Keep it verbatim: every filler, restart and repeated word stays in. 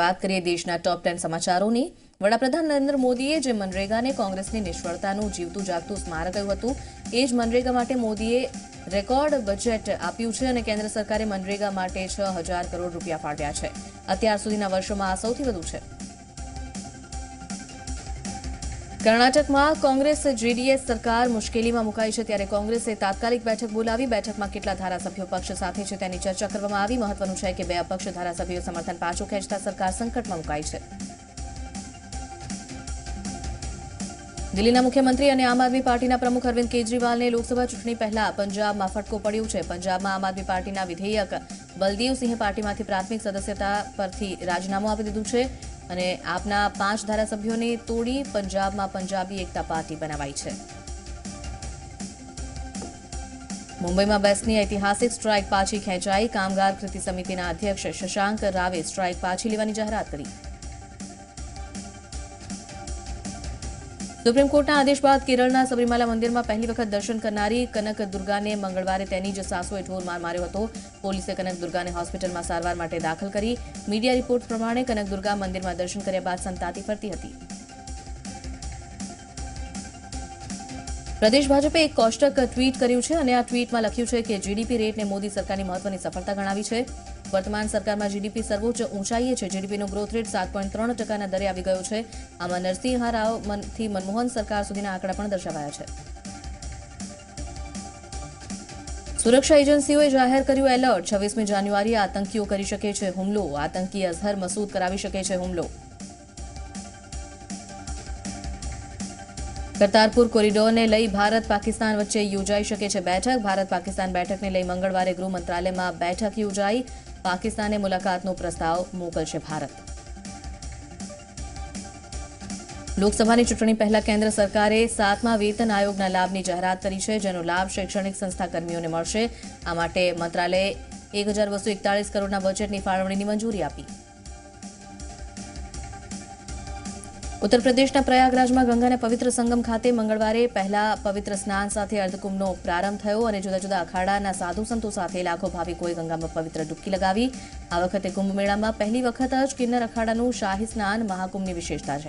વાત કરીએ દેશના ટોપ ટેન સમાચારોની। વડાપ્રધાન નરેન્દ્ર મોદીએ જે મનરેગાને કોંગ્રેસની નિષ્ફળતાનું જીવતું જાગતું સ્મારક કહ્યું હતું, એ જ મનરેગા માટે મોદીએ રેકોર્ડ બજેટ આપ્યું છે અને કેન્દ્ર સરકારે મનરેગા માટે છ હજાર કરોડ રૂપિયા ફાળવ્યા છે। અત્યાર સુધીના વર્ષોમાં આ સૌથી વધુ છે। કર્ણાટકમાં કોંગ્રેસ જેડીએસ સરકાર મુશ્કેલીમાં મુકાઈ છે, ત્યારે કોંગ્રેસે તાત્કાલિક બેઠક બોલાવી। બેઠકમાં કેટલા ધારાસભ્યો પક્ષ સાથે છે તેની ચર્ચા કરવામાં આવી। મહત્વનું છે કે બે અપક્ષ ધારાસભ્યો સમર્થન પાછું ખેંચતા સરકાર સંકટમાં મુકાઈ છે। દિલ્હીના મુખ્યમંત્રી અને આમ આદમી પાર્ટીના પ્રમુખ અરવિંદ કેજરીવાલને લોકસભા ચૂંટણી પહેલા પંજાબમાં ફટકો પડ્યો છે। પંજાબમાં આમ આદમી પાર્ટીના વિધેયક બલદેવસિંહે પાર્ટીમાંથી પ્રાથમિક સદસ્યતા પરથી રાજીનામું આપી દીધું છે અને આપના પાંચ ધારાસભ્યોને તોડી પંજાબમાં પંજાબી એકતા પાર્ટી બનાવાઈ છે। મુંબઈમાં બસની ઐતિહાસિક સ્ટ્રાઇક પાછી ખેંચાઈ। કામગાર કૃતિ સમિતિના અધ્યક્ષ શશાંક રાવે સ્ટ્રાઇક પાછી લેવાની જાહેરાત કરી। સુપ્રીમ કોર્ટના આદેશ બાદ કેરળના સબરીમાલા મંદિરમાં પહેલી વખત દર્શન કરનારી કનક દુર્ગાને મંગળવારે તેની જ સાસુએ ઢોર માર માર્યો હતો। પોલીસે કનક દુર્ગાને હોસ્પિટલમાં સારવાર માટે દાખલ કરી। મીડિયા રિપોર્ટ પ્રમાણે કનક દુર્ગા મંદિરમાં દર્શન કર્યા બાદ સંતાતી ફરતી હતી। પ્રદેશ ભાજપે એક કોષ્ટક ટ્વીટ કર્યું છે અને આ ટ્વીટમાં લખ્યું છે કે જીડીપી રેટને મોદી સરકારની મહત્વની સફળતા ગણાવી છે। વર્તમાન સરકારમાં જીડીપી સર્વોચ્ચ ઊંચાઈએ છે। જીડીપીનો ગ્રોથ રેટ સાત પોઈન્ટ ત્રણ ટકાના દરે આવી ગયો છે। આમાં નરસિંહ રાવથી મનમોહન સરકાર સુધીના આંકડા પણ દર્શાવાયા છે। સુરક્ષા એજન્સીઓએ જાહેર કર્યું એલર્ટ। છવ્વીસમી જાન્યુઆરીએ આતંકીઓ કરી શકે છે હુમલો। આતંકી અઝહર મસૂદ કરાવી શકે છે હુમલો। કરતારપુર કોરિડોરને લઈ ભારત પાકિસ્તાન વચ્ચે યોજાઈ શકે છે બેઠક। ભારત પાકિસ્તાન બેઠકને લઈ મંગળવારે ગૃહ મંત્રાલયમાં બેઠક યોજાઈ। પાકિસ્તાને મુલાકાતનો પ્રસ્તાવ મોકલશે ભારત। લોકસભાની ચૂંટણી પહેલા કેન્દ્ર સરકારે સાતમા વેતન આયોગના લાભની જાહેરાત કરી છે, જેનો લાભ શૈક્ષણિક સંસ્થા કર્મીઓને મળશે। આ માટે મંત્રાલયે એક હજાર બસો એકતાળીસ કરોડના બજેટની ફાળવણીની મંજૂરી આપી। ઉત્તર પ્રદેશના પ્રયાગરાજમાં ગંગાના પવિત્ર સંગમ ખાતે મંગળવારે પહેલા પવિત્ર સ્નાન સાથે અર્ધકુંભનો પ્રારંભ થયો અને જુદા જુદા અખાડાના સાધુ સંતો સાથે લાખો ભાવિકોએ ગંગામાં પવિત્ર ડૂબકી લગાવી। આ વખતે કુંભમેળામાં પહેલી વખત જ કિન્નર અખાડાનું શાહી સ્નાન મહાકુંભની વિશેષતા છે।